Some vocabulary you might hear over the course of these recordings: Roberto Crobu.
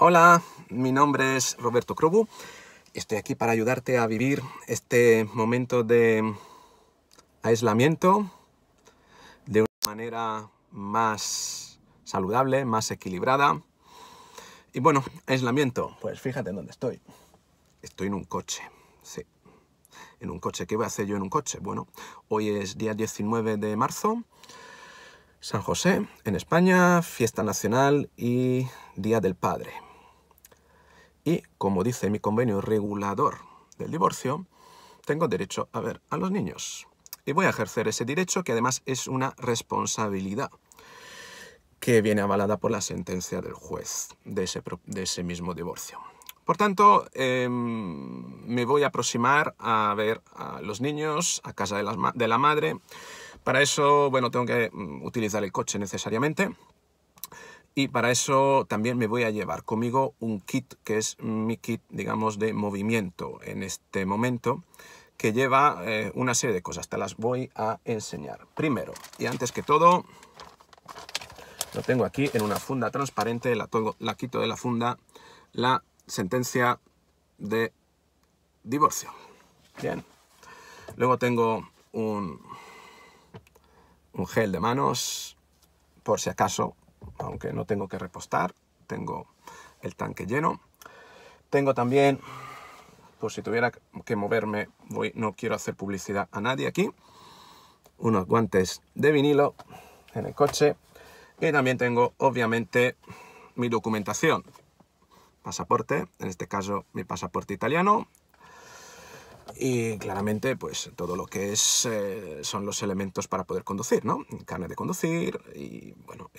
Hola, mi nombre es Roberto Crobu. Estoy aquí para ayudarte a vivir este momento de aislamiento de una manera más saludable, más equilibrada. Y bueno, aislamiento, pues fíjate en dónde estoy. Estoy en un coche, sí. En un coche. ¿Qué voy a hacer yo en un coche? Bueno, hoy es día 19 de marzo. San José, en España, fiesta nacional y Día del Padre. Y, como dice mi convenio regulador del divorcio, tengo derecho a ver a los niños. Y voy a ejercer ese derecho, que además es una responsabilidad, que viene avalada por la sentencia del juez de ese mismo divorcio. Por tanto, me voy a aproximar a ver a los niños, a casa de la madre. Para eso, bueno, tengo que utilizar el coche necesariamente. Y para eso también me voy a llevar conmigo un kit, que es mi kit, digamos, de movimiento en este momento, que lleva una serie de cosas. Te las voy a enseñar. Primero, y antes que todo, lo tengo aquí en una funda transparente, la quito de la funda, la sentencia de divorcio. Bien. Luego tengo un gel de manos, por si acaso, aunque no tengo que repostar, tengo el tanque lleno. Tengo también, por si tuviera que moverme, no quiero hacer publicidad a nadie aquí, unos guantes de vinilo en el coche. Y también tengo, obviamente, mi documentación. Pasaporte, en este caso mi pasaporte italiano. Y claramente, pues todo lo que son los elementos para poder conducir, ¿no? Carnet de conducir y, bueno,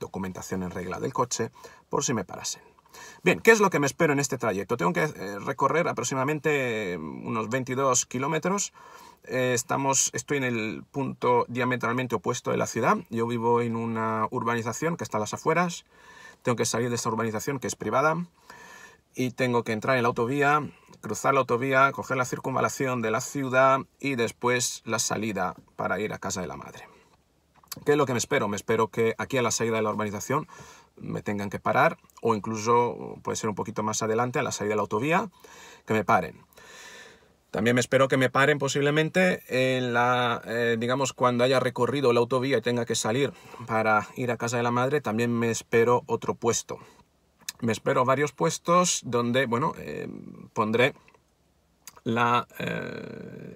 documentación en regla del coche, por si me parasen. Bien, ¿qué es lo que me espero en este trayecto? Tengo que recorrer aproximadamente unos 22 kilómetros. Estoy en el punto diametralmente opuesto de la ciudad. Yo vivo en una urbanización que está a las afueras. Tengo que salir de esta urbanización, que es privada. Y tengo que entrar en la autovía, cruzar la autovía, coger la circunvalación de la ciudad y después la salida para ir a casa de la madre. ¿Qué es lo que me espero? Me espero que aquí a la salida de la urbanización me tengan que parar, o incluso puede ser un poquito más adelante, a la salida de la autovía, que me paren. También me espero que me paren posiblemente en digamos, cuando haya recorrido la autovía y tenga que salir para ir a casa de la madre, también me espero otro puesto. Me espero varios puestos donde, bueno, pondré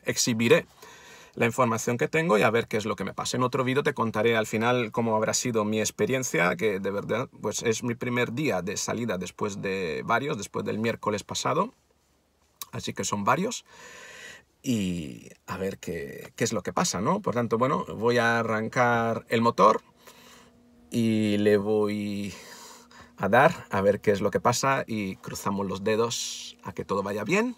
exhibiré la información que tengo y a ver qué es lo que me pasa. En otro vídeo te contaré al final cómo habrá sido mi experiencia, que de verdad pues es mi primer día de salida después del miércoles pasado. Así que son varios. Y a ver qué es lo que pasa, ¿no? Por tanto, bueno, voy a arrancar el motor y le voy a dar, a ver qué es lo que pasa, y cruzamos los dedos a que todo vaya bien.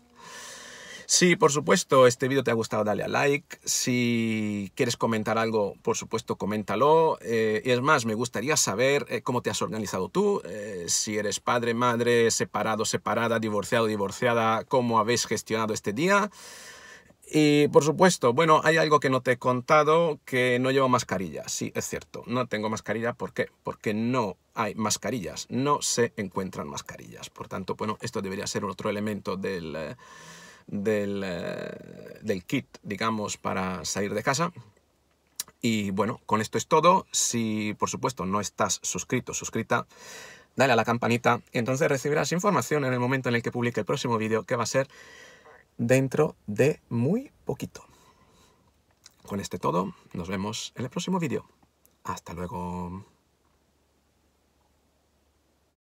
Si, por supuesto, este vídeo te ha gustado, dale a like. Si quieres comentar algo, por supuesto, coméntalo. Y es más, me gustaría saber cómo te has organizado tú, si eres padre, madre, separado, separada, divorciado, divorciada, cómo habéis gestionado este día. Y, por supuesto, bueno, hay algo que no te he contado, que no llevo mascarilla. Sí, es cierto, no tengo mascarilla. ¿Por qué? Porque no hay mascarillas, no se encuentran mascarillas. Por tanto, bueno, esto debería ser otro elemento del kit, digamos, para salir de casa. Y, bueno, con esto es todo. Si, por supuesto, no estás suscrito, suscrita, dale a la campanita. Y entonces recibirás información en el momento en el que publique el próximo vídeo, que va a ser dentro de muy poquito. Con este todo, nos vemos en el próximo vídeo. Hasta luego.